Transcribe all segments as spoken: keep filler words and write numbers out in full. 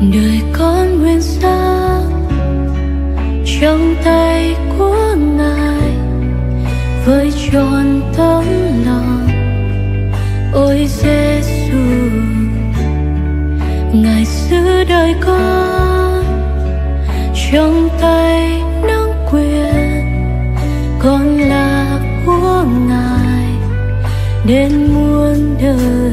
đời con nguyện giao trong tay của Ngài với trọn tấm lòng. Ôi Giêsu, Ngài giữ đời con trong tay nắm quyền, con là của Ngài đến muôn đời.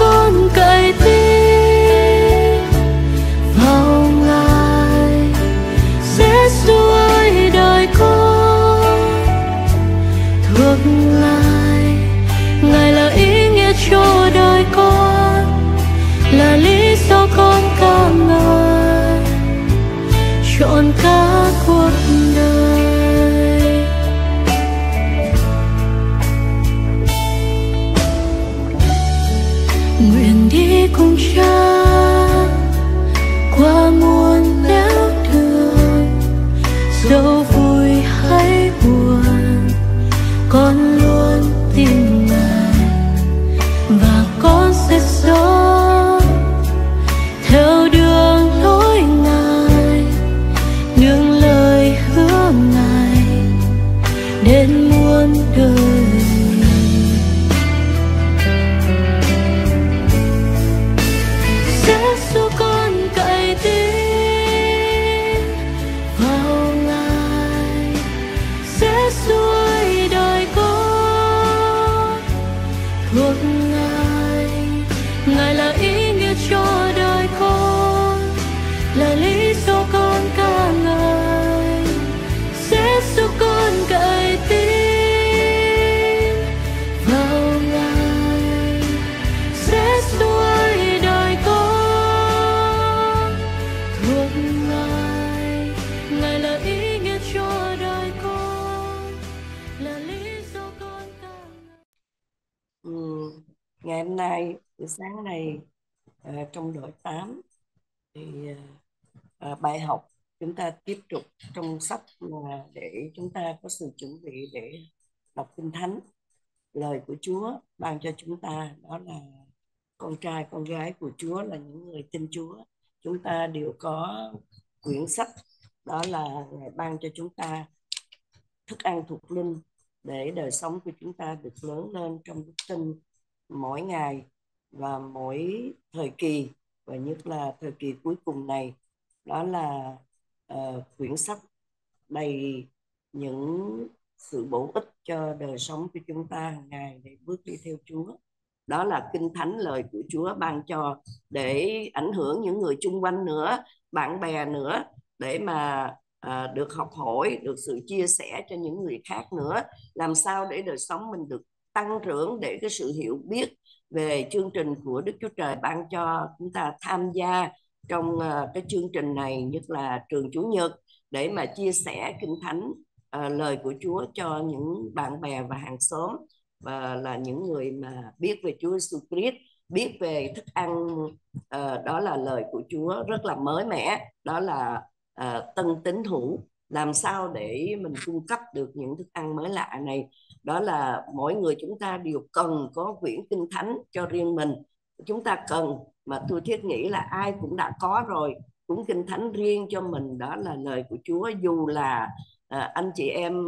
Con cậy tin vào Ngài, Giêsu ơi, đời con thuộc Ngài. Ngài là ý nghĩa cho đời con, là lý do con ca ngợi trọn cả cuộc đời. Nguyện đi cùng Cha qua muôn nẻo đường, dẫu vui hay buồn, con luôn tin Ngài và con sẽ sống theo đường lối Ngài, nương lời hứa Ngài đến muôn đời. Ngày hôm nay, buổi sáng này, à, trong đội tám thì à, bài học chúng ta tiếp tục trong sách mà để chúng ta có sự chuẩn bị để đọc Kinh Thánh. Lời của Chúa ban cho chúng ta đó là con trai, con gái của Chúa, là những người tin Chúa. Chúng ta đều có quyển sách đó là Ngài ban cho chúng ta thức ăn thuộc linh để đời sống của chúng ta được lớn lên trong đức tin mỗi ngày và mỗi thời kỳ, và nhất là thời kỳ cuối cùng này. Đó là uh, quyển sách đầy những sự bổ ích cho đời sống của chúng ta hàng ngày để bước đi theo Chúa. Đó là Kinh Thánh, lời của Chúa ban cho để ảnh hưởng những người chung quanh nữa, bạn bè nữa, để mà uh, được học hỏi, được sự chia sẻ cho những người khác nữa. Làm sao để đời sống mình được tăng trưởng, để cái sự hiểu biết về chương trình của Đức Chúa Trời ban cho chúng ta tham gia trong cái chương trình này, nhất là trường Chủ Nhật, để mà chia sẻ Kinh Thánh, lời của Chúa cho những bạn bè và hàng xóm, và là những người mà biết về Chúa Jesus Christ, biết về thức ăn đó là lời của Chúa rất là mới mẻ, đó là tân tín hữu. Làm sao để mình cung cấp được những thức ăn mới lạ này? Đó là mỗi người chúng ta đều cần có quyển Kinh Thánh cho riêng mình. Chúng ta cần, mà tôi thiết nghĩ là ai cũng đã có rồi, cuốn Kinh Thánh riêng cho mình, đó là lời của Chúa. Dù là à, anh chị em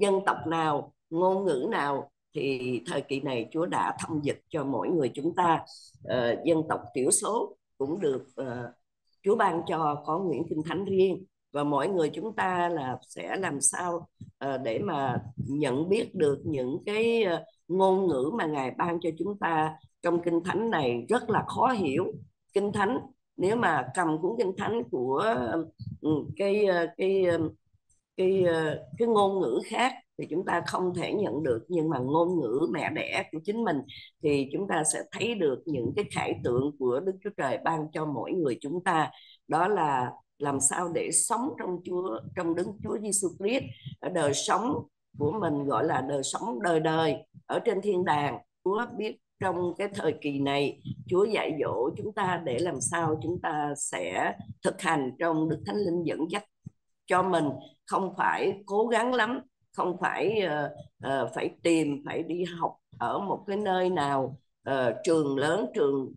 dân tộc nào, ngôn ngữ nào, thì thời kỳ này Chúa đã thông dịch cho mỗi người chúng ta. À, dân tộc thiểu số cũng được à, Chúa ban cho có quyển Kinh Thánh riêng. Và mỗi người chúng ta là sẽ làm sao để mà nhận biết được những cái ngôn ngữ mà Ngài ban cho chúng ta trong Kinh Thánh này rất là khó hiểu. Kinh Thánh, nếu mà cầm cuốn Kinh Thánh của cái, cái, cái, cái ngôn ngữ khác thì chúng ta không thể nhận được, nhưng mà ngôn ngữ mẹ đẻ của chính mình thì chúng ta sẽ thấy được những cái khải tượng của Đức Chúa Trời ban cho mỗi người chúng ta. Đó là làm sao để sống trong Chúa, trong Đức Chúa Giêsu Christ, ở đời sống của mình gọi là đời sống đời đời ở trên thiên đàng. Chúa biết trong cái thời kỳ này Chúa dạy dỗ chúng ta để làm sao chúng ta sẽ thực hành trong Đức Thánh Linh dẫn dắt cho mình, không phải cố gắng lắm, không phải uh, uh, phải tìm, phải đi học ở một cái nơi nào uh, trường lớn, trường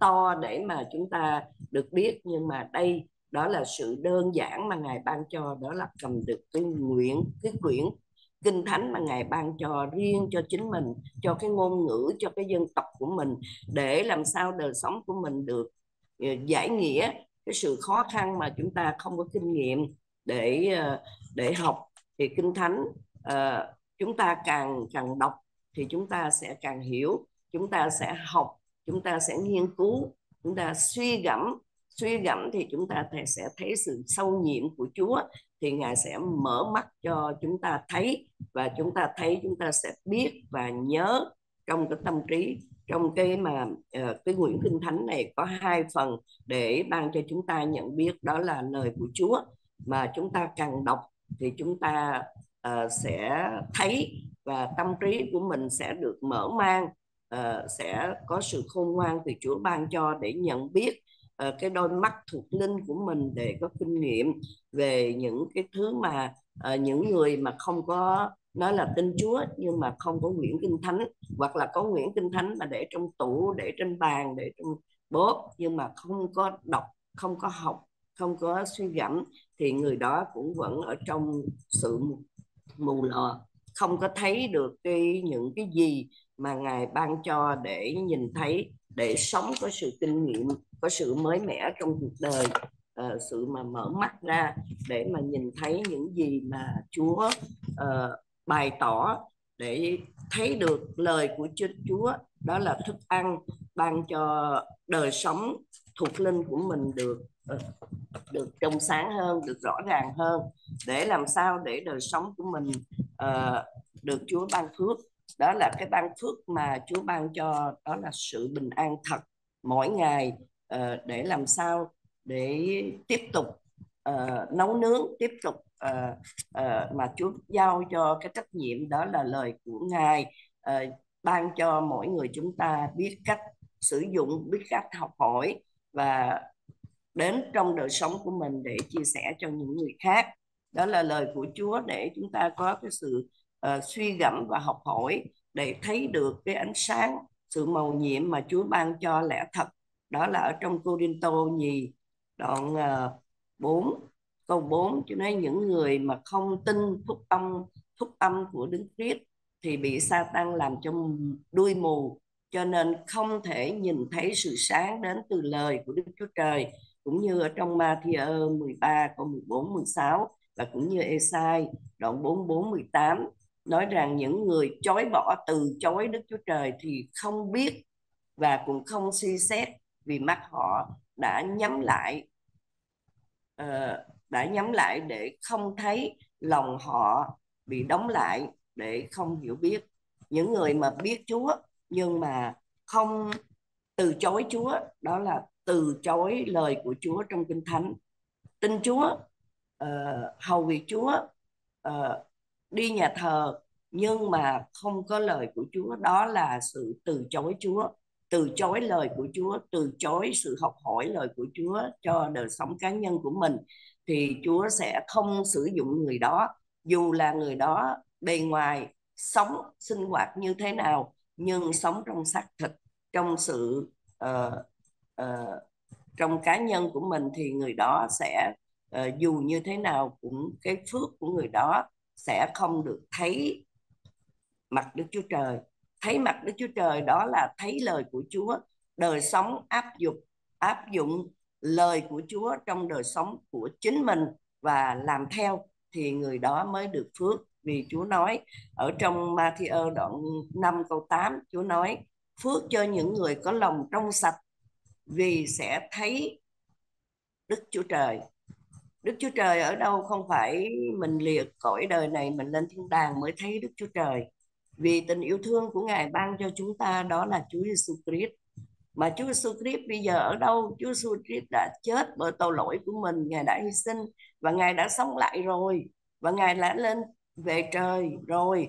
to để mà chúng ta được biết. Nhưng mà đây đó là sự đơn giản mà Ngài ban cho, đó là cầm được cái nguyện, cái quyển Kinh Thánh mà Ngài ban cho riêng cho chính mình, cho cái ngôn ngữ, cho cái dân tộc của mình, để làm sao đời sống của mình được giải nghĩa cái sự khó khăn mà chúng ta không có kinh nghiệm để để học. Thì Kinh Thánh chúng ta càng càng đọc thì chúng ta sẽ càng hiểu, chúng ta sẽ học, chúng ta sẽ nghiên cứu, chúng ta suy gẫm, suy gẫm thì chúng ta sẽ thấy sự sâu nhiệm của Chúa. Thì Ngài sẽ mở mắt cho chúng ta thấy, và chúng ta thấy chúng ta sẽ biết và nhớ trong cái tâm trí. Trong cái mà cái quyển Kinh Thánh này có hai phần để ban cho chúng ta nhận biết, đó là lời của Chúa mà chúng ta càng đọc thì chúng ta uh, sẽ thấy, và tâm trí của mình sẽ được mở mang, uh, sẽ có sự khôn ngoan từ Chúa ban cho để nhận biết. Uh, cái đôi mắt thuộc linh của mình để có kinh nghiệm về những cái thứ mà uh, những người mà không có nói là tin Chúa nhưng mà không có quyển Kinh Thánh, hoặc là có quyển Kinh Thánh mà để trong tủ, để trên bàn, để trong bóp nhưng mà không có đọc, không có học, không có suy gẫm, thì người đó cũng vẫn ở trong sự mù lòa, không có thấy được cái, những cái gì mà Ngài ban cho để nhìn thấy, để sống có sự kinh nghiệm, có sự mới mẻ trong cuộc đời, uh, sự mà mở mắt ra để mà nhìn thấy những gì mà Chúa uh, bày tỏ, để thấy được lời của Chúa. Đó là thức ăn ban cho đời sống thuộc linh của mình được được trong sáng hơn, được rõ ràng hơn, để làm sao để đời sống của mình uh, được Chúa ban phước. Đó là cái ban phước mà Chúa ban cho, đó là sự bình an thật mỗi ngày, uh, để làm sao để tiếp tục uh, nấu nướng, tiếp tục uh, uh, mà Chúa giao cho cái trách nhiệm, đó là lời của Ngài uh, ban cho mỗi người chúng ta biết cách sử dụng, biết cách học hỏi và đến trong đời sống của mình để chia sẻ cho những người khác. Đó là lời của Chúa để chúng ta có cái sự uh, suy gẫm và học hỏi, để thấy được cái ánh sáng, sự mầu nhiệm mà Chúa ban cho lẽ thật. Đó là ở trong Cô-rinh-tô nhì đoạn uh, bốn câu bốn, Chúa nói những người mà không tin phúc âm phúc âm của Đức Christ thì bị Sa-tan làm cho đuôi mù, cho nên không thể nhìn thấy sự sáng đến từ lời của Đức Chúa Trời. Cũng như ở trong Ma-thi-ơ mười ba câu mười bốn mười sáu và cũng như Ê-sai đoạn bốn bốn mười tám nói rằng những người chối bỏ, từ chối Đức Chúa Trời thì không biết và cũng không suy xét, vì mắt họ đã nhắm lại uh, đã nhắm lại để không thấy, lòng họ bị đóng lại để không hiểu biết. Những người mà biết Chúa nhưng mà không từ chối Chúa, đó là từ chối lời của Chúa trong Kinh Thánh. Tin Chúa, uh, hầu việc Chúa, uh, đi nhà thờ nhưng mà không có lời của Chúa, đó là sự từ chối Chúa, từ chối lời của Chúa, từ chối sự học hỏi lời của Chúa cho đời sống cá nhân của mình. Thì Chúa sẽ không sử dụng người đó, dù là người đó bề ngoài sống, sinh hoạt như thế nào, nhưng sống trong xác thịt, trong sự uh, uh, trong cá nhân của mình, thì người đó sẽ uh, dù như thế nào cũng cái phước của người đó sẽ không được thấy mặt Đức Chúa Trời. Thấy mặt Đức Chúa Trời đó là thấy lời của Chúa, đời sống áp dụng áp dụng lời của Chúa trong đời sống của chính mình và làm theo, thì người đó mới được phước. Vì Chúa nói ở trong Ma-thi-ơ đoạn năm câu tám, Chúa nói phước cho những người có lòng trong sạch, vì sẽ thấy Đức Chúa Trời. Đức Chúa Trời ở đâu? Không phải mình lìa cõi đời này, mình lên thiên đàng mới thấy Đức Chúa Trời. Vì tình yêu thương của Ngài ban cho chúng ta, đó là Chúa Giêsu Christ. Mà Chúa Giêsu Christ bây giờ ở đâu? Chúa Giêsu Christ đã chết bởi tội lỗi của mình, Ngài đã hy sinh và Ngài đã sống lại rồi, và Ngài đã lên về trời rồi.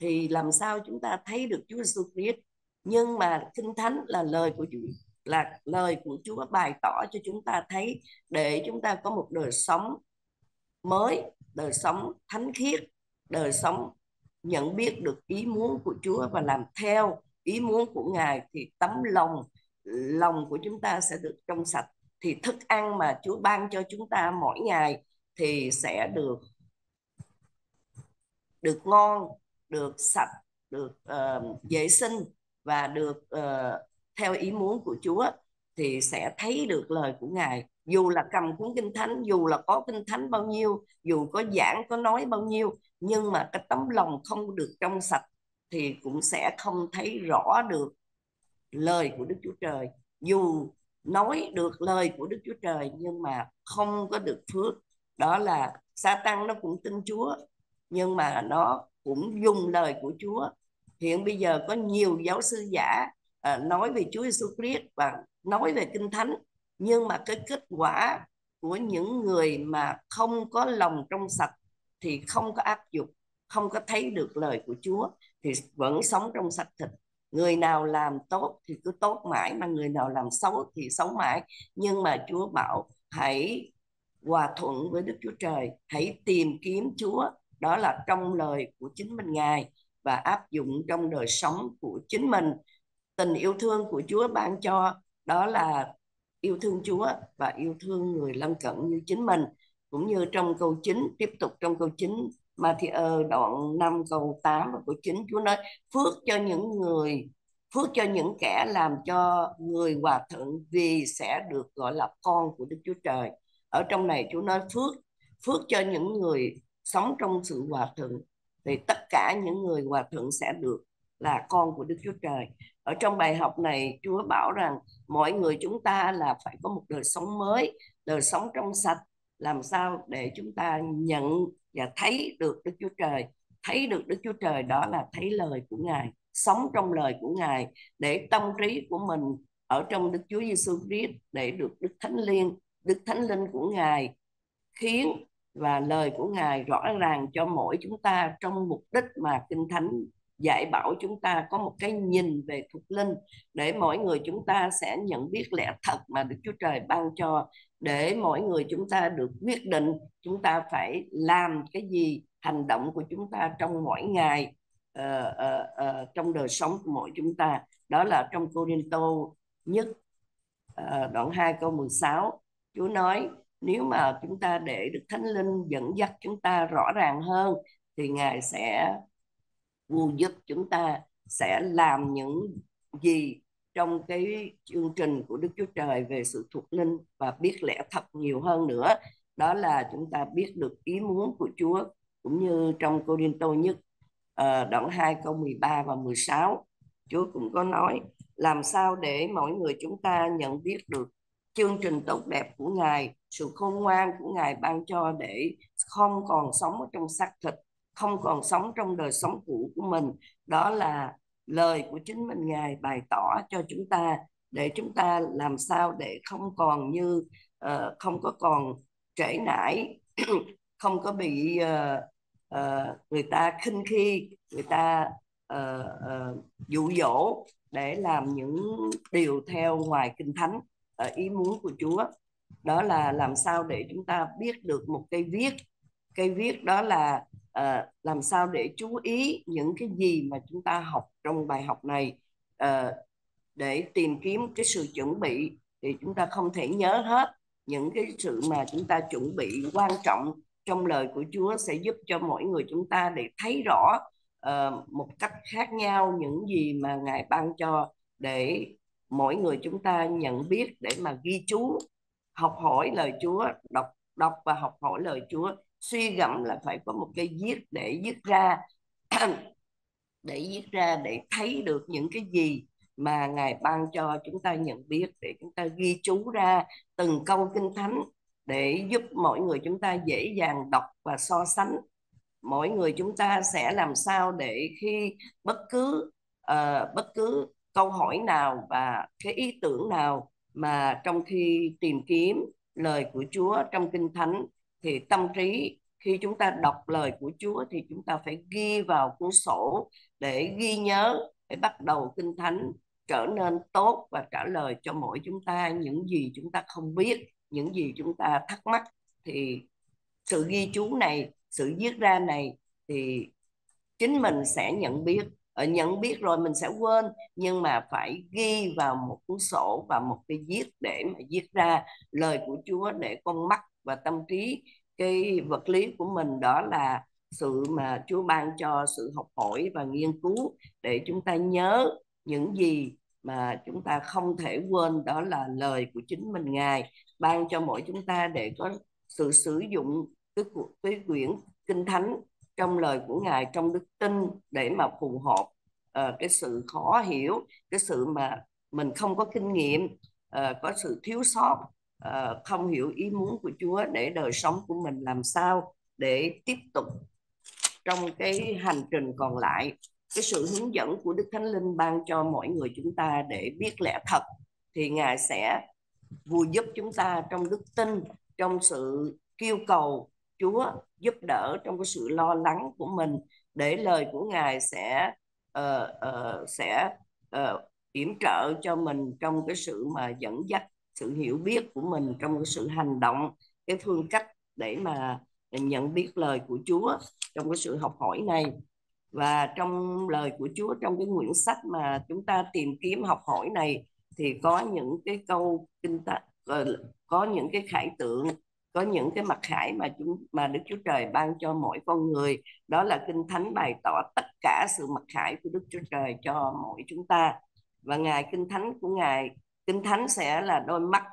Thì làm sao chúng ta thấy được Chúa Giêsu Christ? Nhưng mà Kinh Thánh là lời của Chúa, là lời của Chúa bày tỏ cho chúng ta thấy, để chúng ta có một đời sống mới, đời sống thánh khiết, đời sống nhận biết được ý muốn của Chúa và làm theo ý muốn của Ngài, thì tấm lòng lòng của chúng ta sẽ được trong sạch, thì thức ăn mà Chúa ban cho chúng ta mỗi ngày thì sẽ được được ngon, được sạch, được uh, vệ sinh và được uh, theo ý muốn của Chúa, thì sẽ thấy được lời của Ngài. Dù là cầm cuốn Kinh Thánh, dù là có Kinh Thánh bao nhiêu, dù có giảng, có nói bao nhiêu, nhưng mà cái tấm lòng không được trong sạch thì cũng sẽ không thấy rõ được lời của Đức Chúa Trời. Dù nói được lời của Đức Chúa Trời nhưng mà không có được phước. Đó là Sa-tan nó cũng tin Chúa, nhưng mà nó cũng dùng lời của Chúa. Hiện bây giờ có nhiều giáo sư giả à, nói về Chúa Giêsu Christ và nói về Kinh Thánh, nhưng mà cái kết quả của những người mà không có lòng trong sạch thì không có áp dụng, không có thấy được lời của Chúa, thì vẫn sống trong sạch thịt. Người nào làm tốt thì cứ tốt mãi, mà người nào làm xấu thì xấu mãi. Nhưng mà Chúa bảo hãy hòa thuận với Đức Chúa Trời, hãy tìm kiếm Chúa, đó là trong lời của chính mình Ngài và áp dụng trong đời sống của chính mình. Tình yêu thương của Chúa ban cho đó là yêu thương Chúa và yêu thương người lân cận như chính mình. Cũng như trong câu chín, tiếp tục trong câu chín Ma-thi-ơ đoạn năm câu tám và câu chín, Chúa nói phước cho những người, phước cho những kẻ làm cho người hòa thuận, vì sẽ được gọi là con của Đức Chúa Trời. Ở trong này Chúa nói phước, phước cho những người sống trong sự hòa thuận, thì tất cả những người hòa thuận sẽ được là con của Đức Chúa Trời. Ở trong bài học này Chúa bảo rằng mọi người chúng ta là phải có một đời sống mới, đời sống trong sạch, làm sao để chúng ta nhận và thấy được Đức Chúa Trời. Thấy được Đức Chúa Trời đó là thấy lời của Ngài, sống trong lời của Ngài, để tâm trí của mình ở trong Đức Chúa Giêsu Christ, để được Đức Thánh Linh, Đức Thánh Linh của Ngài khiến và lời của Ngài rõ ràng cho mỗi chúng ta, trong mục đích mà Kinh Thánh dạy bảo chúng ta có một cái nhìn về thuộc linh, để mỗi người chúng ta sẽ nhận biết lẽ thật mà Đức Chúa Trời ban cho, để mỗi người chúng ta được quyết định chúng ta phải làm cái gì, hành động của chúng ta trong mỗi ngày, uh, uh, uh, trong đời sống của mỗi chúng ta. Đó là trong Cô-rinh-tô nhất uh, đoạn hai câu mười sáu, Chúa nói nếu mà chúng ta để Đức Thánh Linh dẫn dắt chúng ta rõ ràng hơn thì Ngài sẽ vô giúp chúng ta sẽ làm những gì trong cái chương trình của Đức Chúa Trời về sự thuộc linh và biết lẽ thật nhiều hơn nữa. Đó là chúng ta biết được ý muốn của Chúa, cũng như trong Cô-rinh-tô nhất đoạn hai câu mười ba và mười sáu, Chúa cũng có nói làm sao để mỗi người chúng ta nhận biết được chương trình tốt đẹp của Ngài, sự khôn ngoan của Ngài ban cho, để không còn sống ở trong xác thịt, không còn sống trong đời sống cũ của mình. Đó là lời của chính mình Ngài bày tỏ cho chúng ta, để chúng ta làm sao để không còn như uh, không có còn trễ nải, không có bị uh, uh, người ta khinh khi, người ta uh, uh, dụ dỗ để làm những điều theo ngoài Kinh Thánh, uh, ý muốn của Chúa. Đó là làm sao để chúng ta biết được một cây viết. Cây viết đó là À, làm sao để chú ý những cái gì mà chúng ta học trong bài học này, à, để tìm kiếm cái sự chuẩn bị, thì chúng ta không thể nhớ hết. Những cái sự mà chúng ta chuẩn bị quan trọng trong lời của Chúa sẽ giúp cho mỗi người chúng ta để thấy rõ à, một cách khác nhau những gì mà Ngài ban cho, để mỗi người chúng ta nhận biết, để mà ghi chú, học hỏi lời Chúa, đọc đọc và học hỏi lời Chúa. Suy gẫm là phải có một cái viết để viết ra, để viết ra để thấy được những cái gì mà Ngài ban cho chúng ta nhận biết, để chúng ta ghi chú ra từng câu Kinh Thánh, để giúp mọi người chúng ta dễ dàng đọc và so sánh. Mỗi người chúng ta sẽ làm sao để khi bất cứ uh, bất cứ câu hỏi nào và cái ý tưởng nào mà trong khi tìm kiếm lời của Chúa trong Kinh Thánh, thì tâm trí khi chúng ta đọc lời của Chúa thì chúng ta phải ghi vào cuốn sổ để ghi nhớ, để bắt đầu Kinh Thánh trở nên tốt và trả lời cho mỗi chúng ta những gì chúng ta không biết, những gì chúng ta thắc mắc. Thì sự ghi chú này, sự viết ra này thì chính mình sẽ nhận biết. Ở nhận biết rồi mình sẽ quên, nhưng mà phải ghi vào một cuốn sổ và một cái viết để mà viết ra lời của Chúa, để con mắt và tâm trí cái vật lý của mình, đó là sự mà Chúa ban cho sự học hỏi và nghiên cứu, để chúng ta nhớ những gì mà chúng ta không thể quên, đó là lời của chính mình. Ngài ban cho mỗi chúng ta để có sự sử dụng cái, cái quyển Kinh Thánh trong lời của Ngài, trong đức tin, để mà phù hợp uh, cái sự khó hiểu, cái sự mà mình không có kinh nghiệm, uh, có sự thiếu sót, uh, không hiểu ý muốn của Chúa, để đời sống của mình làm sao để tiếp tục trong cái hành trình còn lại. Cái sự hướng dẫn của Đức Thánh Linh ban cho mỗi người chúng ta để biết lẽ thật, thì Ngài sẽ vui giúp chúng ta trong đức tin, trong sự kêu cầu Chúa giúp đỡ, trong cái sự lo lắng của mình, để lời của Ngài sẽ uh, uh, sẽ uh, yểm trợ cho mình trong cái sự mà dẫn dắt, sự hiểu biết của mình, trong cái sự hành động, cái phương cách để mà nhận biết lời của Chúa trong cái sự học hỏi này. Và trong lời của Chúa, trong cái quyển sách mà chúng ta tìm kiếm học hỏi này, thì có những cái câu kinh ta, có những cái khải tượng, có những cái mặc khải mà chúng mà Đức Chúa Trời ban cho mỗi con người. Đó là Kinh Thánh bày tỏ tất cả sự mặc khải của Đức Chúa Trời cho mỗi chúng ta. Và Ngài, Kinh Thánh của Ngài, Kinh Thánh sẽ là đôi mắt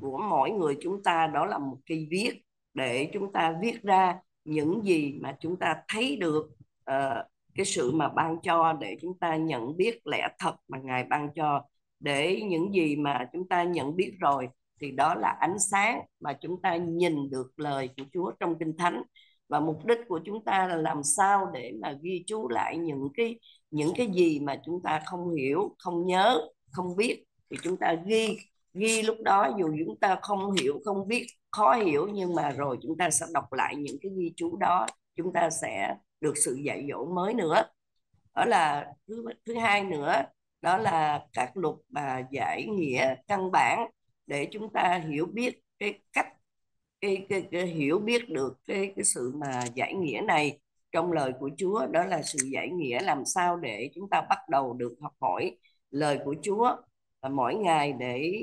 của mỗi người chúng ta. Đó là một cái viết để chúng ta viết ra những gì mà chúng ta thấy được, uh, cái sự mà ban cho, để chúng ta nhận biết lẽ thật mà Ngài ban cho. Để những gì mà chúng ta nhận biết rồi, thì đó là ánh sáng mà chúng ta nhìn được lời của Chúa trong Kinh Thánh. Và mục đích của chúng ta là làm sao để mà ghi chú lại những cái, những cái gì mà chúng ta không hiểu, không nhớ, không biết. Thì chúng ta ghi, ghi lúc đó dù chúng ta không hiểu, không biết, khó hiểu, nhưng mà rồi chúng ta sẽ đọc lại những cái ghi chú đó, chúng ta sẽ được sự dạy dỗ mới nữa. Đó là thứ, thứ hai nữa, đó là các luật và giải nghĩa căn bản, để chúng ta hiểu biết cái cách, cái, cái, cái hiểu biết được cái, cái sự mà giải nghĩa này trong lời của Chúa. Đó là sự giải nghĩa làm sao để chúng ta bắt đầu được học hỏi lời của Chúa mỗi ngày, để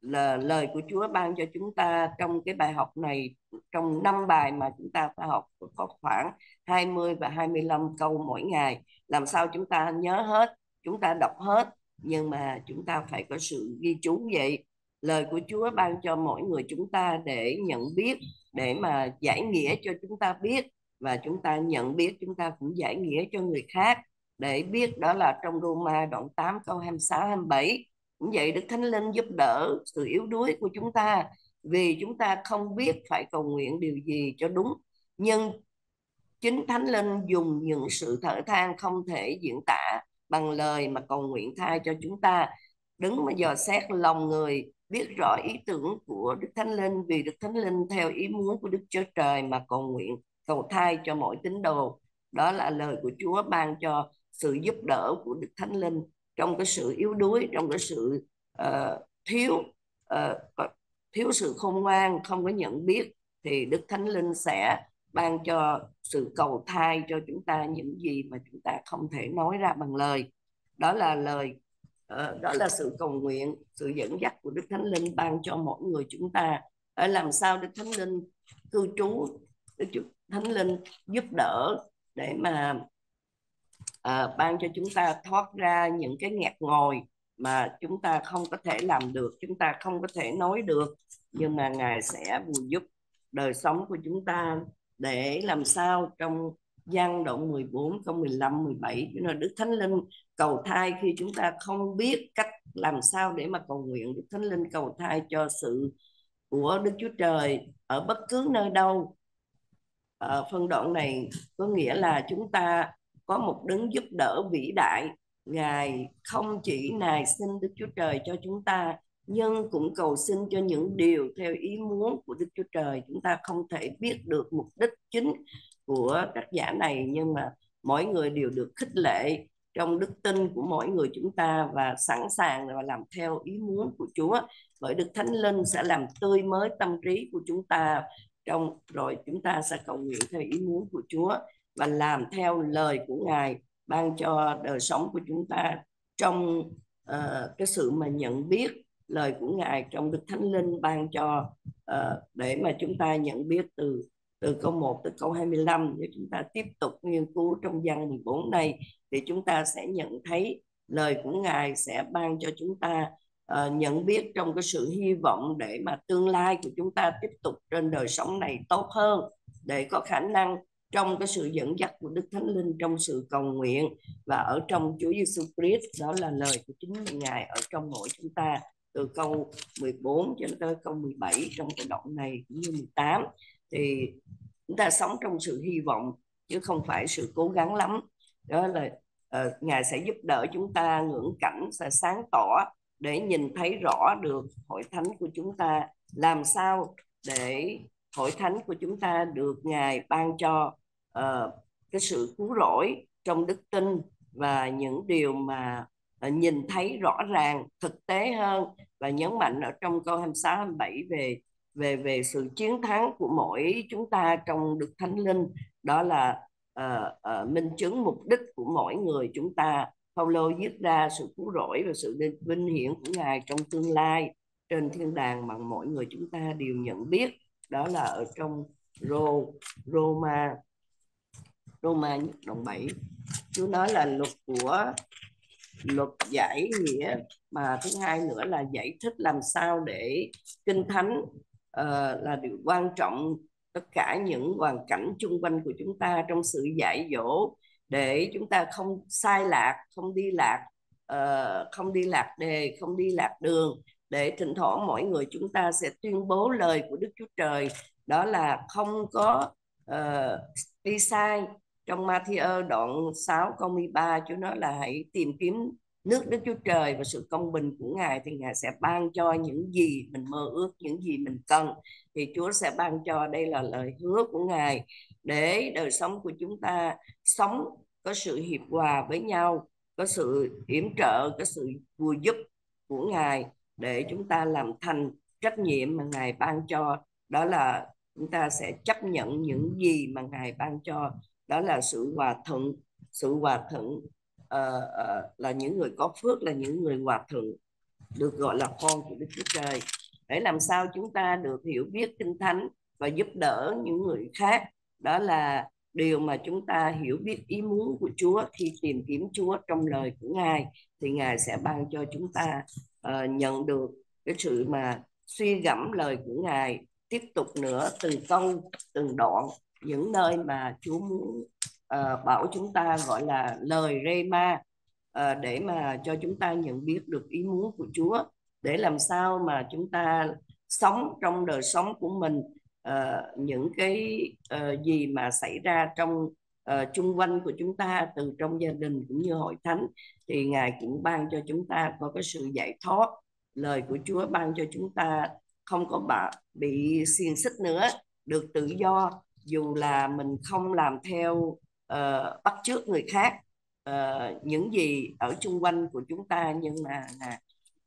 là lời của Chúa ban cho chúng ta trong cái bài học này. Trong năm bài mà chúng ta phải học có khoảng hai mươi và hai mươi lăm câu mỗi ngày. Làm sao chúng ta nhớ hết, chúng ta đọc hết, nhưng mà chúng ta phải có sự ghi chú vậy. Lời của Chúa ban cho mỗi người chúng ta để nhận biết, để mà giải nghĩa cho chúng ta biết, và chúng ta nhận biết chúng ta cũng giải nghĩa cho người khác để biết. Đó là trong Roma đoạn tám câu hai mươi sáu hai mươi bảy. Cũng vậy, Đức Thánh Linh giúp đỡ sự yếu đuối của chúng ta, vì chúng ta không biết phải cầu nguyện điều gì cho đúng. Nhưng chính Thánh Linh dùng những sự thở than không thể diễn tả bằng lời mà cầu nguyện thay cho chúng ta. Đứng mà dò xét lòng người, biết rõ ý tưởng của Đức Thánh Linh, vì Đức Thánh Linh theo ý muốn của Đức Chúa Trời mà cầu nguyện, cầu thay cho mỗi tín đồ. Đó là lời của Chúa ban cho sự giúp đỡ của Đức Thánh Linh trong cái sự yếu đuối, trong cái sự uh, thiếu uh, thiếu sự khôn ngoan, không có nhận biết, thì Đức Thánh Linh sẽ ban cho sự cầu thay cho chúng ta những gì mà chúng ta không thể nói ra bằng lời. Đó là lời uh, đó là sự cầu nguyện, sự dẫn dắt của Đức Thánh Linh ban cho mỗi người chúng ta. Ở làm sao Đức Thánh Linh cư trú, Đức Thánh Linh giúp đỡ để mà À, ban cho chúng ta thoát ra những cái nghẹt ngòi mà chúng ta không có thể làm được, chúng ta không có thể nói được. Nhưng mà Ngài sẽ bù giúp đời sống của chúng ta, để làm sao trong Giăng đoạn mười bốn, câu mười lăm, mười bảy, Đức Thánh Linh cầu thay khi chúng ta không biết cách làm sao để mà cầu nguyện. Đức Thánh Linh cầu thay cho sự của Đức Chúa Trời ở bất cứ nơi đâu. À, phân đoạn này có nghĩa là chúng ta có một đấng giúp đỡ vĩ đại. Ngài không chỉ nài xin Đức Chúa Trời cho chúng ta, nhưng cũng cầu xin cho những điều theo ý muốn của Đức Chúa Trời. Chúng ta không thể biết được mục đích chính của tác giả này, nhưng mà mỗi người đều được khích lệ trong đức tin của mỗi người chúng ta, và sẵn sàng và làm theo ý muốn của Chúa. Bởi Đức Thánh Linh sẽ làm tươi mới tâm trí của chúng ta, trong rồi chúng ta sẽ cầu nguyện theo ý muốn của Chúa. và làm theo lời của Ngài ban cho đời sống của chúng ta trong uh, cái sự mà nhận biết lời của Ngài, trong Đức Thánh Linh ban cho uh, để mà chúng ta nhận biết từ từ câu một tới câu hai mươi lăm. Nếu chúng ta tiếp tục nghiên cứu trong văn mười bốn này thì chúng ta sẽ nhận thấy lời của Ngài sẽ ban cho chúng ta uh, nhận biết trong cái sự hy vọng để mà tương lai của chúng ta tiếp tục trên đời sống này tốt hơn, để có khả năng trong cái sự dẫn dắt của Đức Thánh Linh, trong sự cầu nguyện và ở trong Chúa Giêsu Christ. Đó là lời của chính Ngài ở trong mỗi chúng ta, từ câu mười bốn cho tới câu mười bảy trong cái đoạn này cũng như mười tám. Thì chúng ta sống trong sự hy vọng chứ không phải sự cố gắng lắm. Đó là uh, Ngài sẽ giúp đỡ chúng ta, ngưỡng cảnh sẽ sáng tỏ để nhìn thấy rõ được hội thánh của chúng ta, làm sao để hội thánh của chúng ta được Ngài ban cho uh, cái sự cứu rỗi trong đức tin và những điều mà uh, nhìn thấy rõ ràng, thực tế hơn. Và nhấn mạnh ở trong câu hai mươi sáu hai mươi bảy về về về sự chiến thắng của mỗi chúng ta trong Đức Thánh Linh. Đó là uh, uh, minh chứng mục đích của mỗi người chúng ta. Phaolô viết ra sự cứu rỗi và sự vinh hiển của Ngài trong tương lai trên thiên đàng mà mỗi người chúng ta đều nhận biết. Đó là ở trong Rô, Roma, Roma nhất đoạn bảy. Chúa nói là luật của luật giải nghĩa, mà thứ hai nữa là giải thích làm sao để Kinh Thánh uh, là điều quan trọng tất cả những hoàn cảnh chung quanh của chúng ta, trong sự dạy dỗ để chúng ta không sai lạc, không đi lạc, uh, không đi lạc đề, không đi lạc đường. Để thỉnh thoảng mỗi người chúng ta sẽ tuyên bố lời của Đức Chúa Trời, đó là không có uh, đi sai. Trong Ma-thi-ơ đoạn sáu câu mười ba, Chúa nói là hãy tìm kiếm nước Đức Chúa Trời và sự công bình của Ngài, thì Ngài sẽ ban cho những gì mình mơ ước, những gì mình cần thì Chúa sẽ ban cho. Đây là lời hứa của Ngài để đời sống của chúng ta sống có sự hiệp hòa với nhau, có sự yểm trợ, có sự vui giúp của Ngài để chúng ta làm thành trách nhiệm mà Ngài ban cho. Đó là chúng ta sẽ chấp nhận những gì mà Ngài ban cho. Đó là sự hòa thuận. Sự hòa thuận uh, uh, là những người có phước, là những người hòa thuận, được gọi là con của Đức Chúa Trời. Để làm sao chúng ta được hiểu biết Kinh Thánh và giúp đỡ những người khác, đó là điều mà chúng ta hiểu biết ý muốn của Chúa. Khi tìm kiếm Chúa trong lời của Ngài thì Ngài sẽ ban cho chúng ta uh, nhận được cái sự mà suy gẫm lời của Ngài tiếp tục nữa, từng câu, từng đoạn, những nơi mà Chúa muốn uh, bảo chúng ta, gọi là lời Rema, uh, để mà cho chúng ta nhận biết được ý muốn của Chúa, để làm sao mà chúng ta sống trong đời sống của mình, uh, những cái uh, gì mà xảy ra trong uh, chung quanh của chúng ta, từ trong gia đình cũng như hội thánh, thì Ngài cũng ban cho chúng ta có cái sự giải thoát. Lời của Chúa ban cho chúng ta không có bà, bị xiềng xích nữa, được tự do, dù là mình không làm theo uh, bắt chước người khác, uh, những gì ở chung quanh của chúng ta, nhưng mà là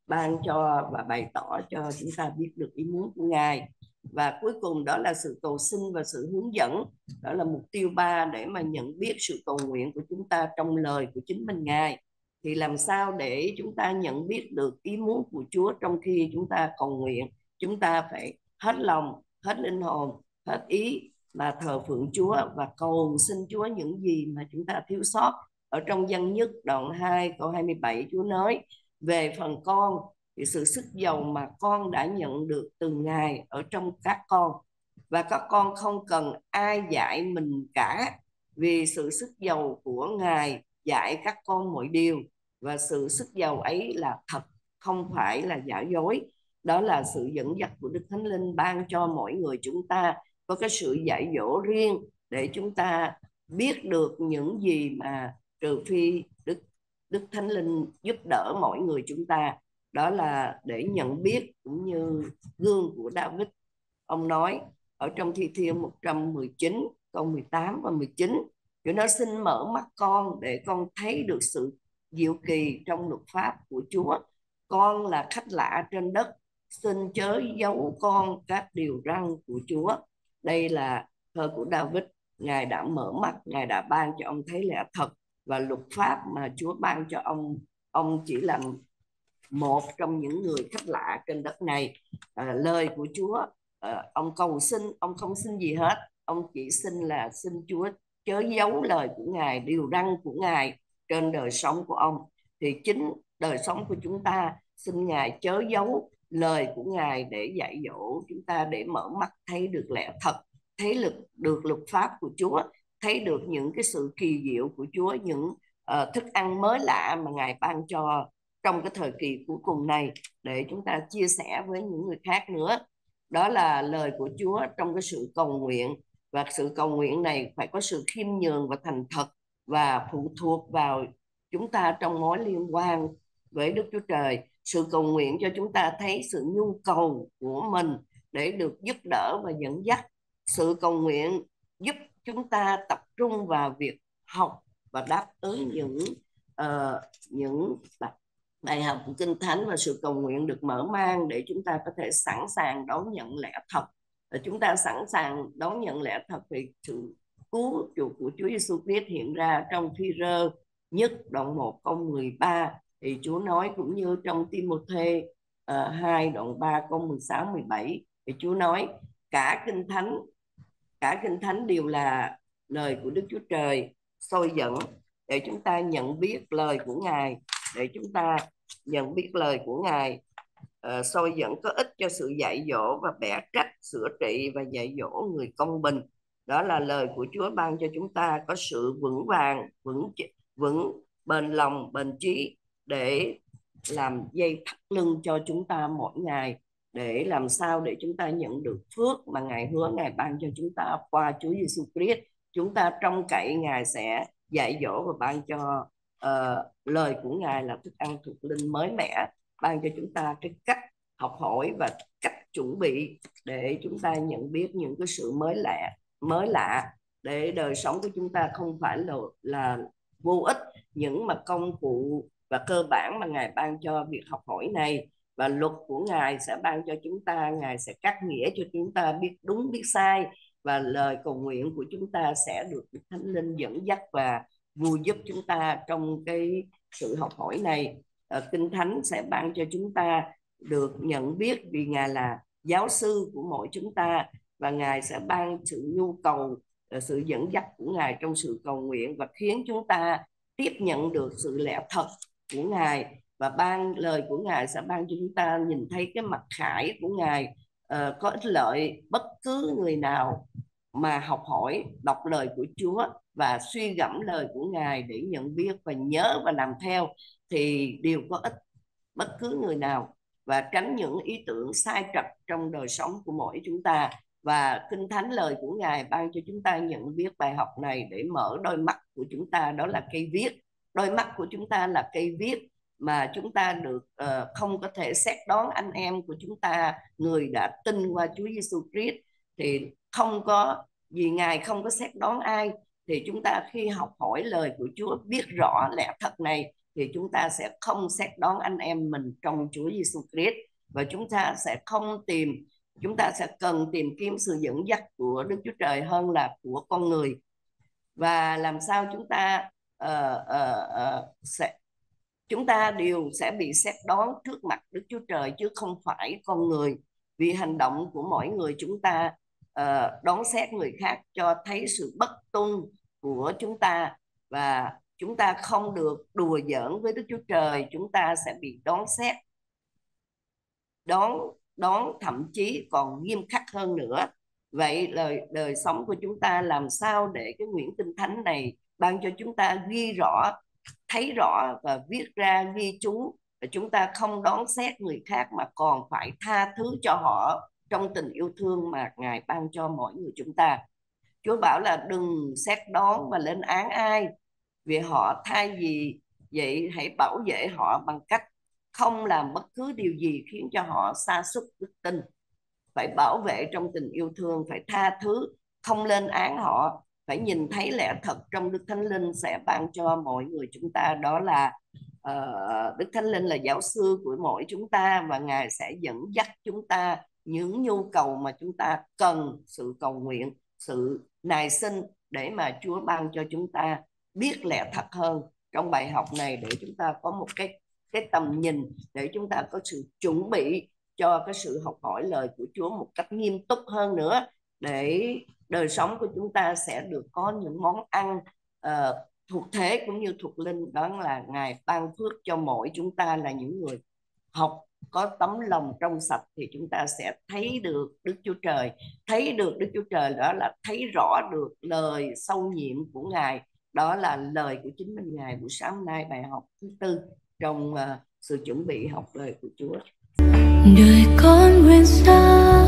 ban cho và bày tỏ cho chúng ta biết được ý muốn của Ngài. Và cuối cùng đó là sự cầu xin và sự hướng dẫn. Đó là mục tiêu ba, để mà nhận biết sự cầu nguyện của chúng ta trong lời của chính mình Ngài. Thì làm sao để chúng ta nhận biết được ý muốn của Chúa trong khi chúng ta cầu nguyện? Chúng ta phải hết lòng, hết linh hồn, hết ý mà thờ phượng Chúa và cầu xin Chúa những gì mà chúng ta thiếu sót. Ở trong Văn Nhất đoạn hai câu hai mươi bảy, Chúa nói về phần con thì sự sức dầu mà con đã nhận được từ Ngài ở trong các con, và các con không cần ai dạy mình cả, vì sự sức dầu của Ngài dạy các con mọi điều, và sự sức dầu ấy là thật, không phải là giả dối. Đó là sự dẫn dắt của Đức Thánh Linh ban cho mỗi người chúng ta có cái sự dạy dỗ riêng để chúng ta biết được những gì mà trừ phi Đức, Đức Thánh Linh giúp đỡ mỗi người chúng ta. Đó là để nhận biết cũng như gương của David. Ông nói ở trong Thi Thiên một trăm mười chín câu mười tám và mười chín, Chúa nói xin mở mắt con để con thấy được sự diệu kỳ trong luật pháp của Chúa. Con là khách lạ trên đất, xin chớ giấu con các điều răn của Chúa. Đây là thơ của David Ngài đã mở mắt, Ngài đã ban cho ông thấy lẽ thật, và luật pháp mà Chúa ban cho ông, ông chỉ là một trong những người khách lạ trên đất này. À, lời của Chúa, à, ông cầu xin, ông không xin gì hết, ông chỉ xin là xin Chúa chớ giấu lời của Ngài, điều răn của Ngài trên đời sống của ông. Thì chính đời sống của chúng ta, xin Ngài chớ giấu lời của Ngài để dạy dỗ chúng ta, để mở mắt thấy được lẽ thật, thấy được, được luật pháp của Chúa, thấy được những cái sự kỳ diệu của Chúa, những uh, thức ăn mới lạ mà Ngài ban cho trong cái thời kỳ cuối cùng này, để chúng ta chia sẻ với những người khác nữa. Đó là lời của Chúa trong cái sự cầu nguyện, và sự cầu nguyện này phải có sự khiêm nhường và thành thật, và phụ thuộc vào chúng ta trong mối liên quan với Đức Chúa Trời. Sự cầu nguyện cho chúng ta thấy sự nhu cầu của mình để được giúp đỡ và dẫn dắt. Sự cầu nguyện giúp chúng ta tập trung vào việc học và đáp ứng những uh, những bài học của Kinh Thánh, và sự cầu nguyện được mở mang để chúng ta có thể sẵn sàng đón nhận lẽ thật. Và chúng ta sẵn sàng đón nhận lẽ thật về sự cứu chuộc của Chúa Giêsu Christ hiện ra trong Phi-rơ nhất đoạn một câu mười ba. Thì Chúa nói, cũng như trong Ti-mô-thê uh, hai đoạn ba câu mười sáu mười bảy, thì Chúa nói cả Kinh Thánh, cả Kinh Thánh đều là lời của Đức Chúa Trời soi dẫn để chúng ta nhận biết lời của Ngài, để chúng ta nhận biết lời của Ngài uh, soi dẫn có ích cho sự dạy dỗ và bẻ trách, sửa trị và dạy dỗ người công bình. Đó là lời của Chúa ban cho chúng ta có sự vững vàng, vững vững bền lòng, bền trí, để làm dây thắt lưng cho chúng ta mỗi ngày, để làm sao để chúng ta nhận được phước mà Ngài hứa, Ngài ban cho chúng ta qua Chúa Giêsu Christ. Chúng ta trông cậy Ngài sẽ dạy dỗ và ban cho uh, lời của Ngài là thức ăn thuộc linh mới mẻ, ban cho chúng ta cái cách học hỏi và cách chuẩn bị để chúng ta nhận biết những cái sự mới lạ, mới lạ để đời sống của chúng ta không phải là, là vô ích, những mà công cụ và cơ bản mà Ngài ban cho việc học hỏi này. Và luật của Ngài sẽ ban cho chúng ta, Ngài sẽ cắt nghĩa cho chúng ta biết đúng biết sai, và lời cầu nguyện của chúng ta sẽ được Đức Thánh Linh dẫn dắt và vui giúp chúng ta trong cái sự học hỏi này. À, Kinh Thánh sẽ ban cho chúng ta được nhận biết, vì Ngài là giáo sư của mỗi chúng ta, và Ngài sẽ ban sự nhu cầu, sự dẫn dắt của Ngài trong sự cầu nguyện, và khiến chúng ta tiếp nhận được sự lẽ thật của Ngài. Và ban lời của Ngài sẽ ban cho chúng ta nhìn thấy cái mặt khải của Ngài, uh, có ích lợi bất cứ người nào mà học hỏi, đọc lời của Chúa và suy gẫm lời của Ngài để nhận biết và nhớ và làm theo, thì đều có ích bất cứ người nào, và tránh những ý tưởng sai trật trong đời sống của mỗi chúng ta. Và Kinh Thánh, lời của Ngài ban cho chúng ta nhận biết bài học này để mở đôi mắt của chúng ta. Đó là cây viết. Đôi mắt của chúng ta là cây viết mà chúng ta được uh, không có thể xét đoán anh em của chúng ta, người đã tin qua Chúa Giêsu Christ, thì không có vì Ngài không có xét đoán ai, thì chúng ta khi học hỏi lời của Chúa, biết rõ lẽ thật này, thì chúng ta sẽ không xét đoán anh em mình trong Chúa Giêsu Christ, và chúng ta sẽ không tìm chúng ta sẽ cần tìm kiếm sự dẫn dắt của Đức Chúa Trời hơn là của con người. Và làm sao chúng ta uh, uh, uh, sẽ chúng ta đều sẽ bị xét đoán trước mặt Đức Chúa Trời, chứ không phải con người. Vì hành động của mỗi người chúng ta uh, đoán xét người khác cho thấy sự bất tuân của chúng ta, và chúng ta không được đùa giỡn với Đức Chúa Trời. Chúng ta sẽ bị đoán xét, đoán đoán thậm chí còn nghiêm khắc hơn nữa. Vậy lời đời sống của chúng ta làm sao để cái quyển Kinh Thánh này ban cho chúng ta ghi rõ, thấy rõ và viết ra, ghi chú, và chúng ta không đoán xét người khác mà còn phải tha thứ cho họ trong tình yêu thương mà Ngài ban cho mỗi người chúng ta. Chúa bảo là đừng xét đoán và lên án ai, vì họ thay vì vậy hãy bảo vệ họ bằng cách không làm bất cứ điều gì khiến cho họ sa sút đức tin. Phải bảo vệ trong tình yêu thương, phải tha thứ, không lên án họ, phải nhìn thấy lẽ thật trong Đức Thánh Linh sẽ ban cho mọi người chúng ta. Đó là uh, Đức Thánh Linh là giáo sư của mỗi chúng ta, và Ngài sẽ dẫn dắt chúng ta những nhu cầu mà chúng ta cần, sự cầu nguyện, sự nài xin, để mà Chúa ban cho chúng ta biết lẽ thật hơn trong bài học này, để chúng ta có một cái cái tầm nhìn, để chúng ta có sự chuẩn bị cho cái sự học hỏi lời của Chúa một cách nghiêm túc hơn nữa, để đời sống của chúng ta sẽ được có những món ăn uh, thuộc thế cũng như thuộc linh. Đó là Ngài ban phước cho mỗi chúng ta là những người học có tấm lòng trong sạch, thì chúng ta sẽ thấy được Đức Chúa Trời. Thấy được Đức Chúa Trời đó là thấy rõ được lời sâu nhiệm của Ngài. Đó là lời của chính mình Ngài. Buổi sáng hôm nay, bài học thứ tư trong uh, sự chuẩn bị học lời của Chúa. Đời con nguyện giao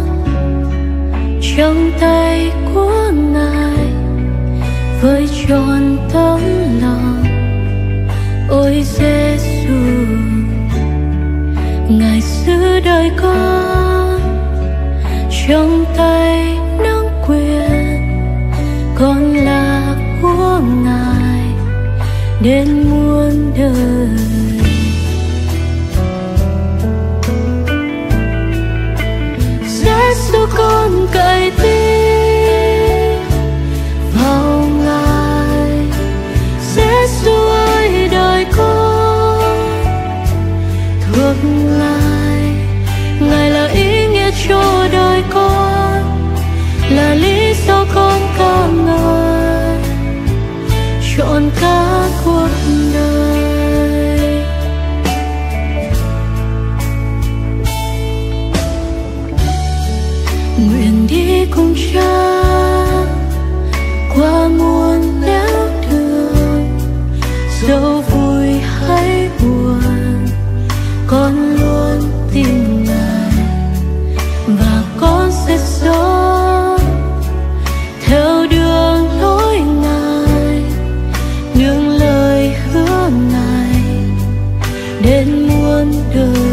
trong tay của Ngài với trọn tấm lòng. Ôi Giêsu, Ngài giữ đời con trong tay nắm quyền, con là của Ngài đến muôn đời. Giêsu, con cậy tin vào Ngài. Giêsu ơi, đời con thuộc Ngài. Ngài là ý nghĩa cho đời con, là lý do con ca ngợi trọn cả cuộc đời. Đi cùng Cha qua muôn nẻo đường, dẫu vui hay buồn, con luôn tin Ngài và con sẽ sống theo đường lối Ngài, những lời hứa Ngài đến muôn đời.